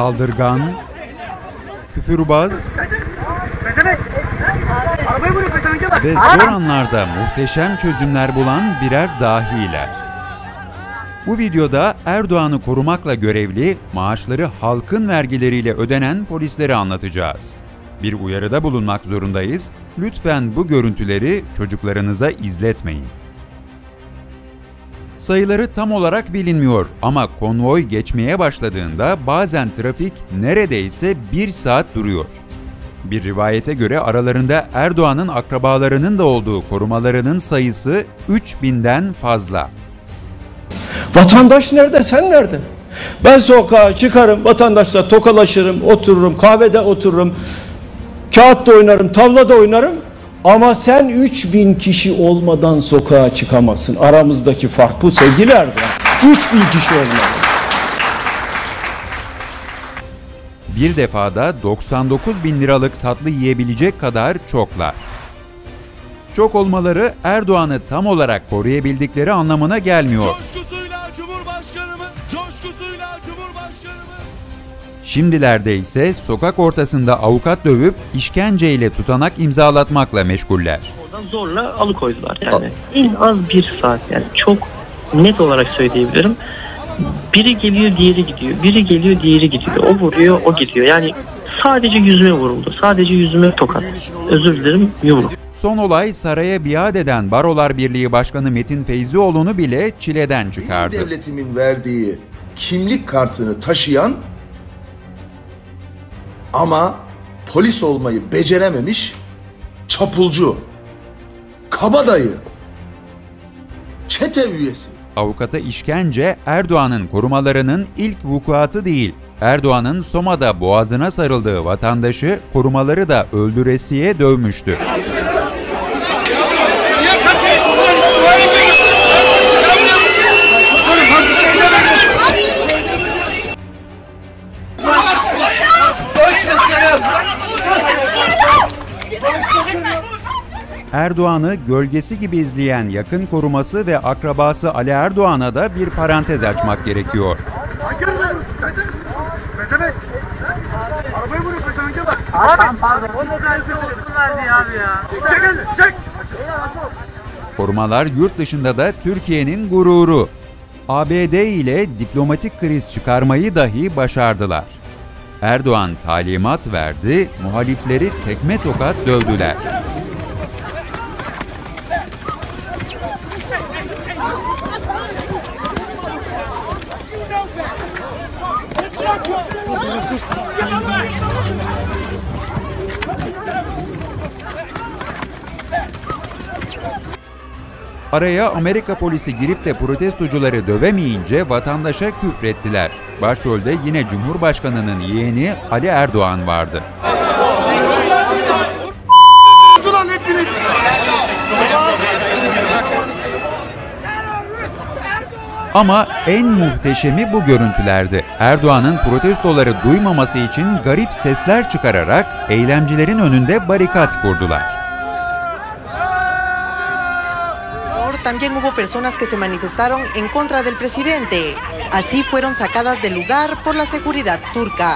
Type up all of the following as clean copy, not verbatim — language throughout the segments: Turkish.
saldırgan, küfürbaz ve zor anlarda muhteşem çözümler bulan birer dahiler. Bu videoda Erdoğan'ı korumakla görevli, maaşları halkın vergileriyle ödenen polisleri anlatacağız. Bir uyarıda bulunmak zorundayız. Lütfen bu görüntüleri çocuklarınıza izletmeyin. Sayıları tam olarak bilinmiyor ama konvoy geçmeye başladığında bazen trafik neredeyse 1 saat duruyor. Bir rivayete göre aralarında Erdoğan'ın akrabalarının da olduğu korumalarının sayısı 3000'den fazla. Vatandaş nerede, sen nerede? Ben sokağa çıkarım, vatandaşla tokalaşırım, otururum, kahvede otururum, kağıtta oynarım, tavlada oynarım. Ama sen 3000 kişi olmadan sokağa çıkamazsın. Aramızdaki fark bu sevgili Erdoğan. 3000 kişi olmadan. Bir defada 99 bin liralık tatlı yiyebilecek kadar çoklar. Çok olmaları Erdoğan'ı tam olarak koruyabildikleri anlamına gelmiyor. Coşkusuyla Cumhurbaşkanımız. Şimdilerde ise sokak ortasında avukat dövüp işkenceyle tutanak imzalatmakla meşguller. Oradan zorla alıkoydular yani. En az 1 saat yani, çok net olarak söyleyebilirim. Biri geliyor, diğeri gidiyor. Biri geliyor, diğeri gidiyor. O vuruyor, o gidiyor. Yani sadece yüzüme vuruldu. Sadece yüzüme tokat. Özür dilerim, yumruk. Son olay saraya biat eden Barolar Birliği Başkanı Metin Feyzioğlu'nu bile çileden çıkardı. Bizim devletimin verdiği kimlik kartını taşıyan ama polis olmayı becerememiş çapulcu, kabadayı, çete üyesi. Avukata işkence Erdoğan'ın korumalarının ilk vukuatı değil. Erdoğan'ın Soma'da boğazına sarıldığı vatandaşı korumaları da öldüresiye dövmüştü. Erdoğan'ı gölgesi gibi izleyen yakın koruması ve akrabası Ali Erdoğan'a da bir parantez açmak gerekiyor. Korumalar yurt dışında da Türkiye'nin gururu. ABD ile diplomatik kriz çıkarmayı dahi başardılar. Erdoğan talimat verdi, muhalifleri tekme tokat dövdüler. Araya Amerika polisi girip de protestocuları dövemeyince vatandaşa küfrettiler. Başrolde yine Cumhurbaşkanı'nın yeğeni Ali Erdoğan vardı. Ama en muhteşemi bu görüntülerdi. Erdoğan'ın protestoları duymaması için garip sesler çıkararak eylemcilerin önünde barikat kurdular. También hubo personas que se manifestaron en contra del presidente. Así fueron sacadas del lugar por la seguridad turca.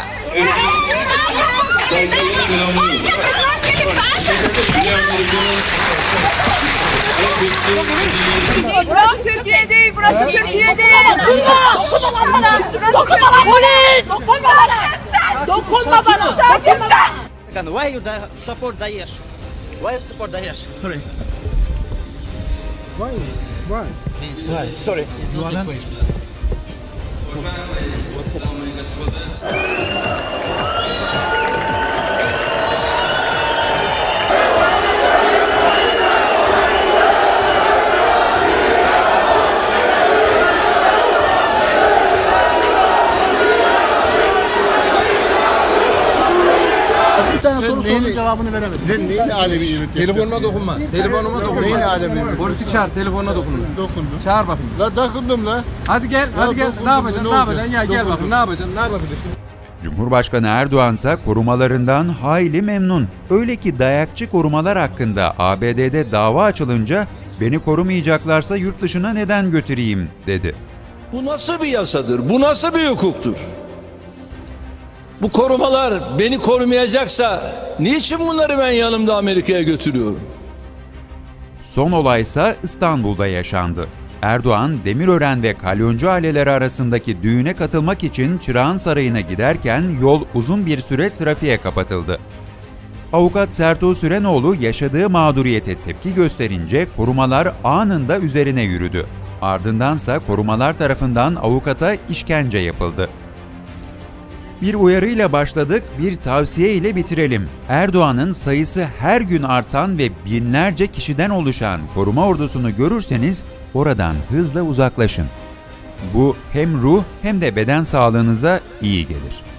Why? Sorry. Sorunun cevabını veremedim. Neyle alemi yürütüyorsun? Telefonuma dokunma. Neyle alemi yürütüyorsun? Polisi çağır, telefonuna dokunma. Dokundum. Çağır bakayım. La dokundum la. Hadi gel, hadi gel. Ne yapacaksın? Ya gel bakayım. Ne yapabilirsin? Cumhurbaşkanı Erdoğan ise korumalarından hayli memnun. Öyle ki dayakçı korumalar hakkında ABD'de dava açılınca beni korumayacaklarsa yurt dışına neden götüreyim dedi. Bu nasıl bir yasadır? Bu nasıl bir hukuktur? Bu korumalar beni korumayacaksa niçin bunları ben yanımda Amerika'ya götürüyorum? Son olaysa İstanbul'da yaşandı. Erdoğan, Demirören ve Kalyoncu aileleri arasındaki düğüne katılmak için Çırağan Sarayı'na giderken yol uzun bir süre trafiğe kapatıldı. Avukat Sertuğ Sürenoğlu yaşadığı mağduriyete tepki gösterince korumalar anında üzerine yürüdü. Ardındansa korumalar tarafından avukata işkence yapıldı. Bir uyarıyla başladık, bir tavsiye ile bitirelim. Erdoğan'ın sayısı her gün artan ve binlerce kişiden oluşan koruma ordusunu görürseniz oradan hızla uzaklaşın. Bu hem ruh hem de beden sağlığınıza iyi gelir.